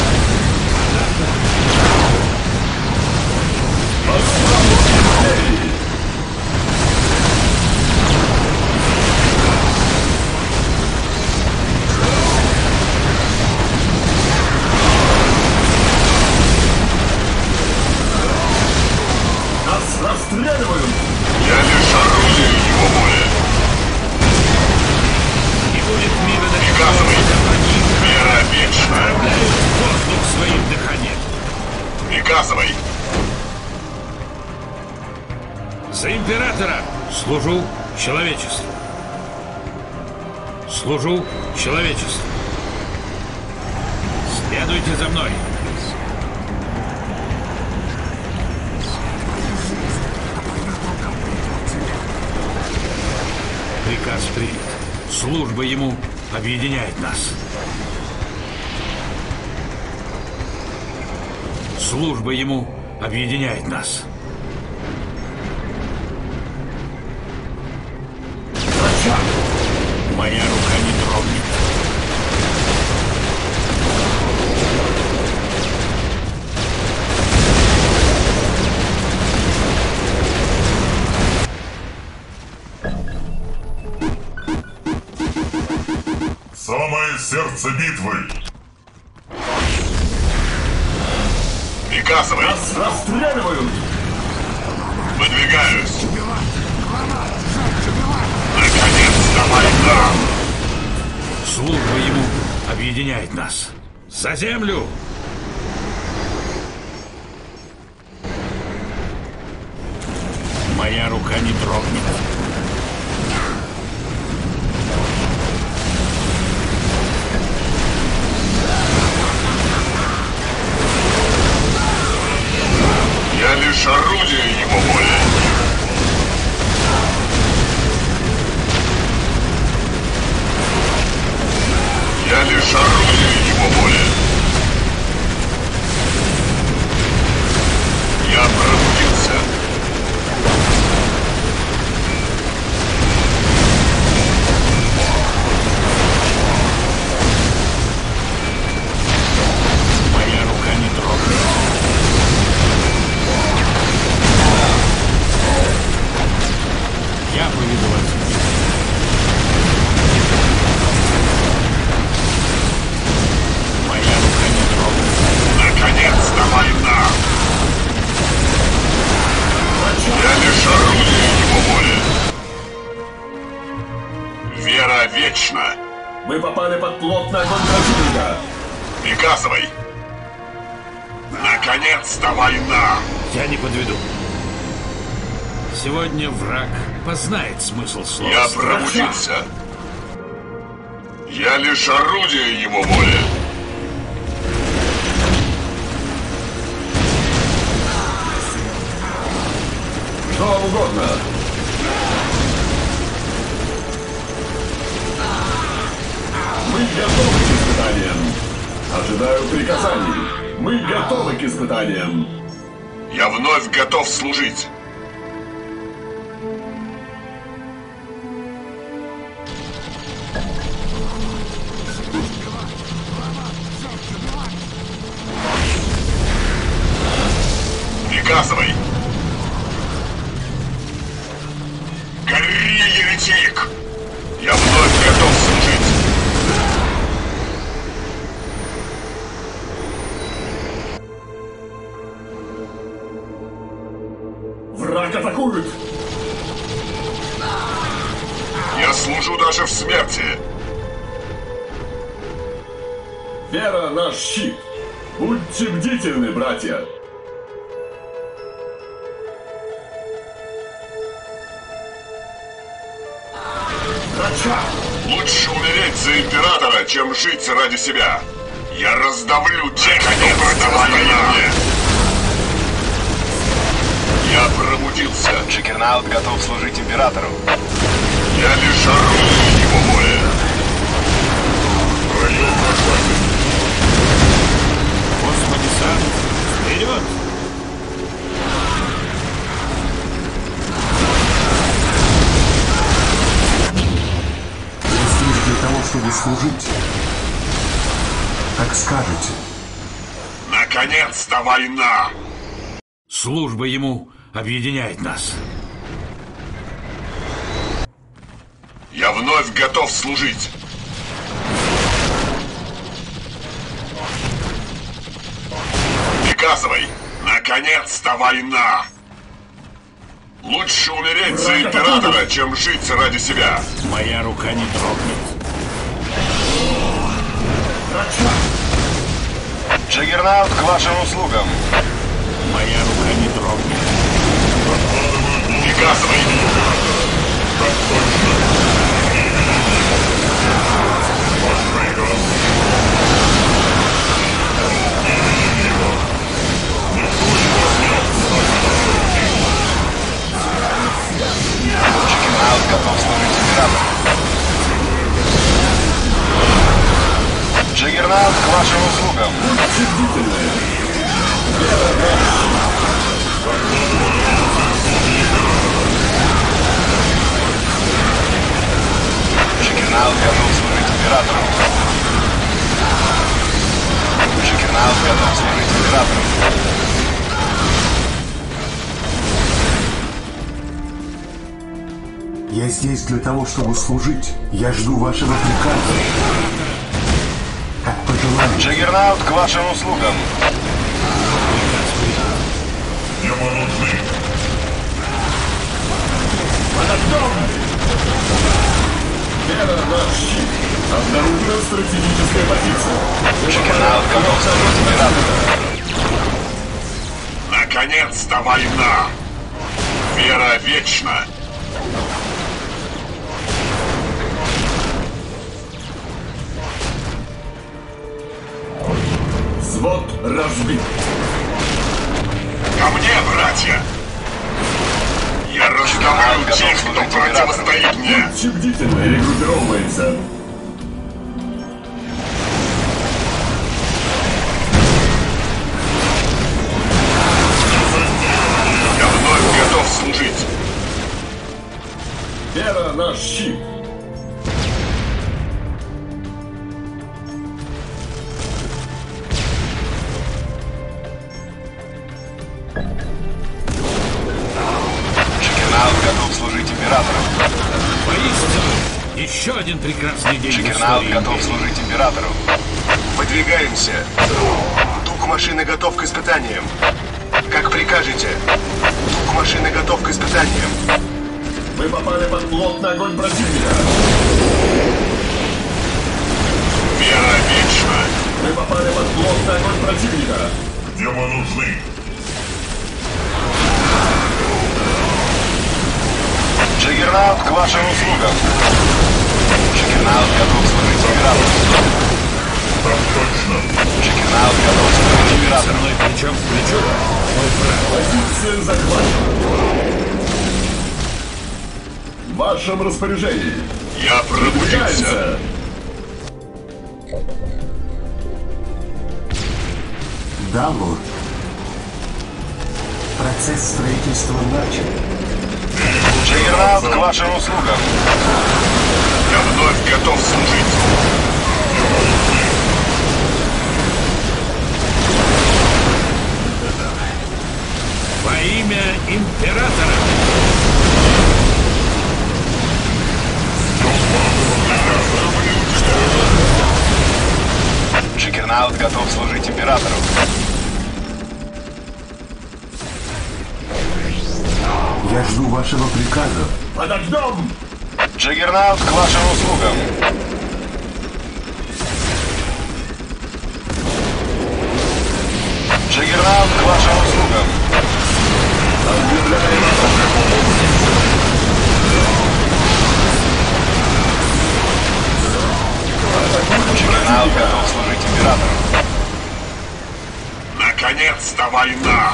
Нас расстреливают! Я лишь орудие его воли. Приказывай! Мира вечная! Отправляю воздух своим дыханием! Приказывай! За императора служу человечеству! Служу человечеству! Следуйте за мной! Приказ принят. Служба ему объединяет нас. Служба ему объединяет нас. Зачем? Моя рука не самое сердце битвы. Приказывай. Нас расстреливают. Выдвигаюсь. Наконец-то война. Служба ему объединяет нас. За землю. Моя рука не дрогнет. Я лишь орудие его воли. Я лишь орудие его воли. Я пробудился. Вера вечна. Мы попали под плотный огонь противника. Приказывай. Наконец-то война. Я не подведу. Сегодня враг познает смысл слов. Я пробудился. Я лишь орудие его воли. Что угодно. Мы готовы к испытаниям. Ожидаю приказаний. Мы готовы к испытаниям. Я вновь готов служить. Приказывай. Гори, еретик! Я вновь готов служить. Враг атакует! Я служу даже в смерти. Вера наш щит. Будьте бдительны, братья. Врача! Лучше умереть за императора, чем жить ради себя. Я раздавлю тех, кто продавал меня. Я пробудился. Джиггернаут готов служить императору. Я лишь орудую его воли. Господи, сам, вперед! Ты служишь для того, чтобы служить. Так скажете. Наконец-то война! Служба ему объединяет нас. Я вновь готов служить. Приказывай. Наконец-то война. Лучше умереть за императора, чем жить ради себя. Моя рука не дрогнет. Джаггернаут к вашим услугам. Моя рука не дрогнет. Приказывай. Джаггернаут готов служить императору. Джаггернаут к вашим услугам. Джаггернаут готов служить императору. Джаггернаут готов служить императору. Я здесь для того, чтобы служить. Я жду вашего приказа. Как пожелаете. Джаггернаут к вашим услугам. Ему нужны. Под огнем! Вера наш щит. Обнаружена стратегическая позиция. Джаггернаут готов служить императору. Наконец-то война! Вера вечна! Взвод разбит. Ко мне, братья! Я раздаваю тех, кто противостоит мне! Будьте бдительны, регруппировывается. Я вновь готов служить. Вера наш щит. Еще один прекрасный день. Джаггернаут готов служить императору. Подвигаемся. Дух машины готов к испытаниям. Как прикажете. Дух машины готов к испытаниям. Мы попали под плотный огонь противника. Героично! Мы попали под блок на огонь противника! Где мы нужны? Джиггернаут к вашим услугам! Джиггернаут готов служить императору! Так точно! Джиггернаут готов служить императору! Со мной плечом к плечу! Мой брат! Позицию захвачен! В вашем распоряжении! Я пробудился! Далу. Процесс строительства начал. Джиггернаут к вашим услугам. Я вновь готов служить. Во имя императора. Джиггернаут готов служить императору. Я жду вашего приказа. Подождем! Джиггернаут к вашим услугам. Джиггернаут к вашим услугам. Джиггернаут готов служить императору. Наконец-то война!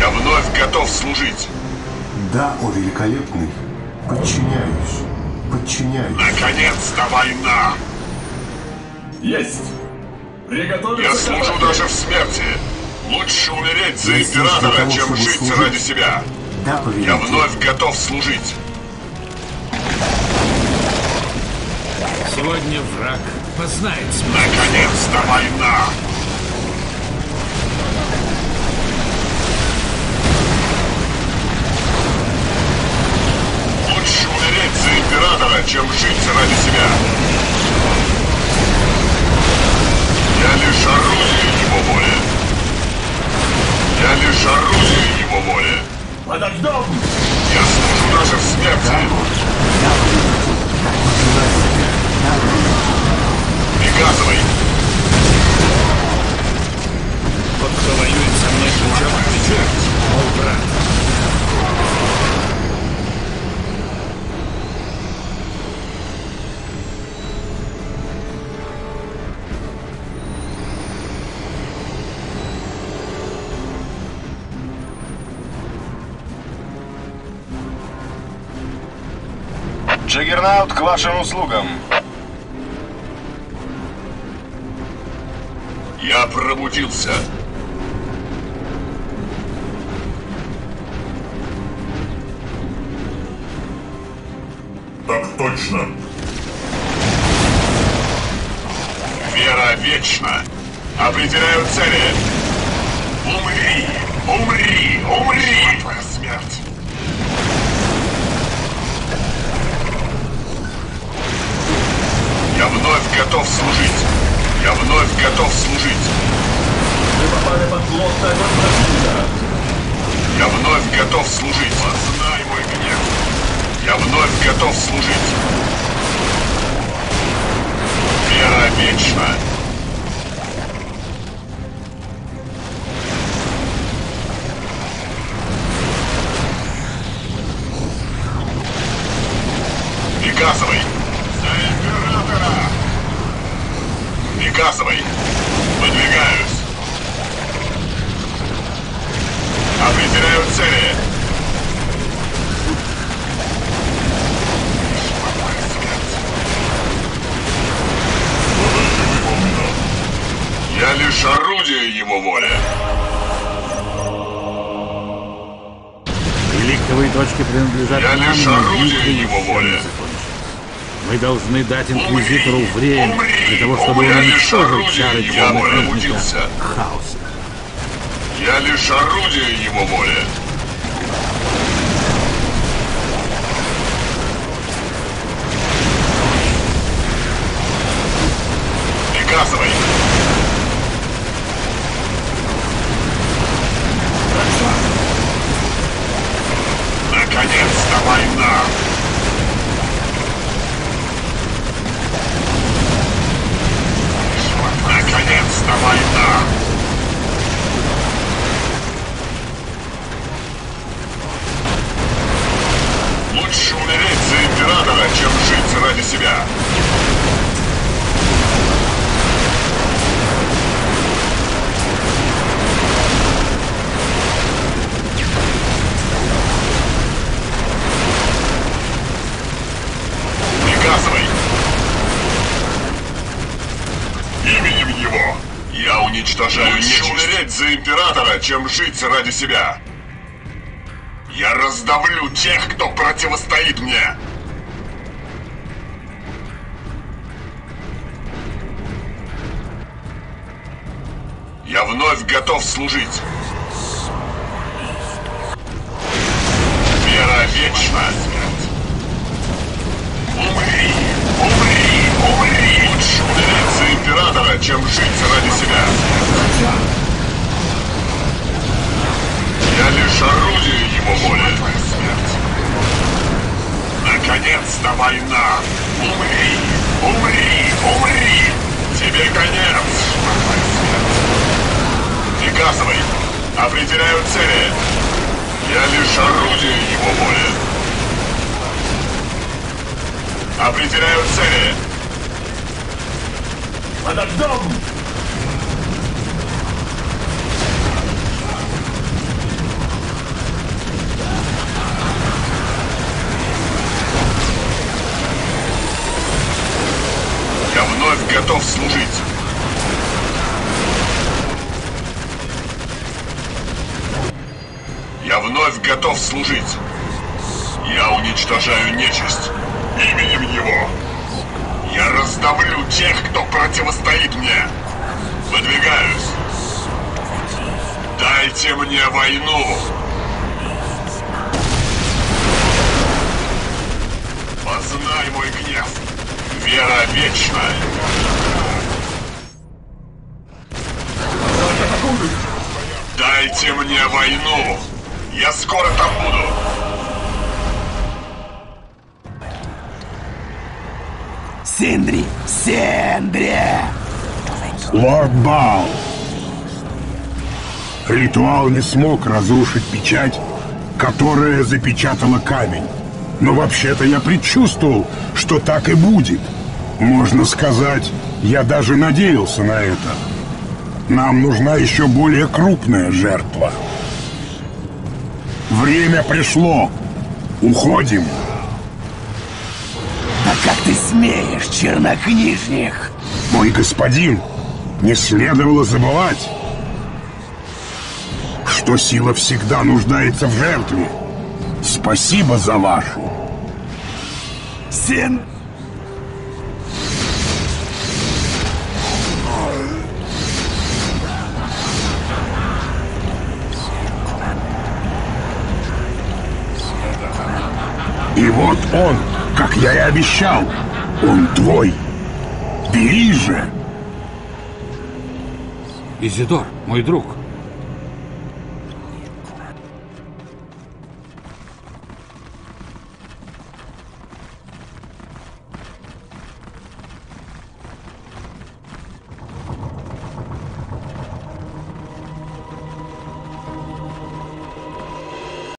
Я вновь готов служить. Да, о великолепный. Подчиняюсь. Подчиняюсь. Наконец-то война! Есть! Приготовиться! Я служу даже в смерти. Лучше умереть за императора, чем жить ради себя. Да, я вновь готов служить. Сегодня враг познает смерть. Наконец-то война! Лучше умереть за императора, чем жить ради себя. Я лишь орудие его воли. Я лишь орудие его воли. Подождем! Я служу даже в смерти. Приказывай! Тот, кто воюет со мной плечом к плечу, мой брат. Джиггернаут к вашим услугам. Я пробудился. Так точно. Вера вечна. Определяю цели. Умри, умри, умри. Твоя смерть. Я вновь готов служить. Я вновь готов служить. Мы попали под блок на огонь противника. Я вновь готов служить. Познай мой гнев. Я вновь готов служить. Вера вечна. Приказывай. Приказывай! Подвигаюсь! Определяю цели! Я лишь орудие его воли! Реликтовые точки принадлежат нам. Я лишь орудие его воли! Мы должны дать инквизитору время для того, чтобы он уничтожил чары темных рыжника хаоса. Я лишь орудие его воли. Приказывай. Наконец-то война. врага. Приказывай. Именем его я уничтожаю нечисть. Лучше умереть за императора, чем жить ради себя. Я раздавлю тех, кто противостоит мне. Я вновь готов служить. Вера вечна. Умри! Умри! Умри! Лучше умереть за императора, чем жить ради себя. Я лишь орудие его воли. Наконец-то война! Умри! Умри! Умри! Тебе конец! Приказывай! Определяю цели! Я лишь орудие его воли. Определяю цели! Под огнем! Я вновь готов служить. Я вновь готов служить. Я уничтожаю нечисть. Именем его я раздавлю тех, кто противостоит мне. Выдвигаюсь. Дайте мне войну. Познай мой гнев. Вера вечна. Дайте мне войну. Я скоро там буду. Синдри! Синдри! Лорд Бау! Ритуал не смог разрушить печать, которая запечатала камень. Но вообще-то я предчувствовал, что так и будет. Можно сказать, я даже надеялся на это. Нам нужна еще более крупная жертва. Время пришло. Уходим. Да как ты смеешь, чернокнижник? Мой господин, не следовало забывать, что сила всегда нуждается в жертве. Спасибо за вашу. Син... И вот он, как я и обещал, он твой. Бери же. Изидор, мой друг.